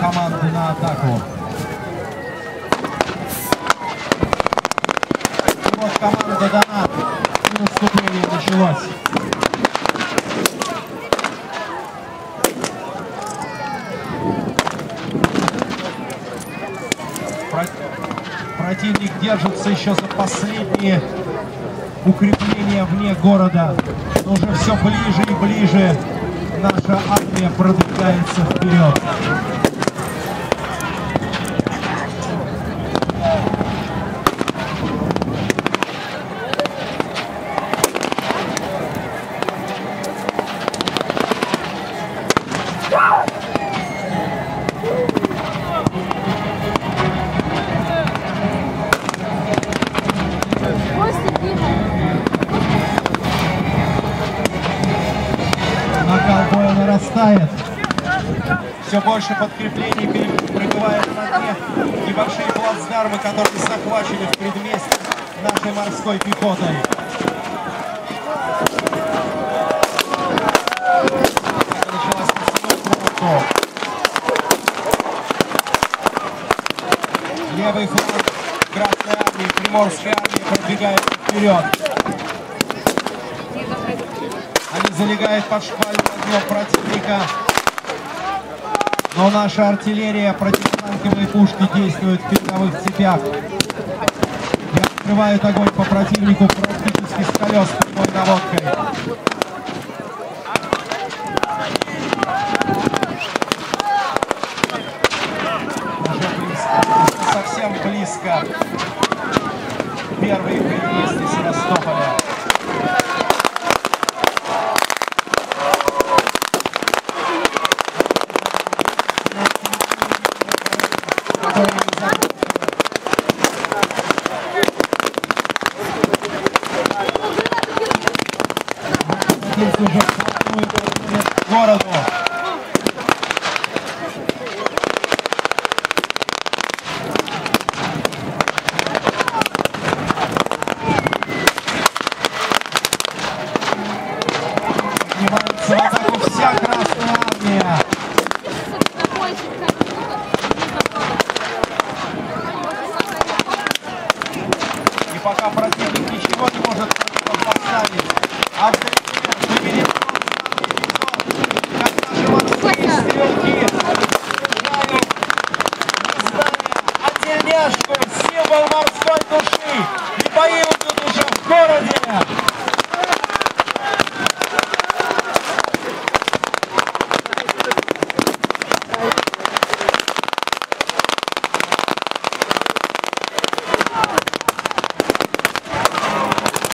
команду на атаку. И вот команда «Донат». И наступление началось. Противник держится еще за последние укрепления вне города. Но уже все ближе и ближе наша армия продвигается вперед. Все больше подкреплений прибывает на дне небольшие плацдармы, которые захвачены в предместе нашей морской пехотой. Началась постановка. Левый фланг Красной армии, Приморской армии продвигает вперед. Они залегают под шпальным огнем противника. Но наша артиллерия, противотанковые пушки действуют в передовых цепях. И открывают огонь по противнику практически с колес прямой наводкой.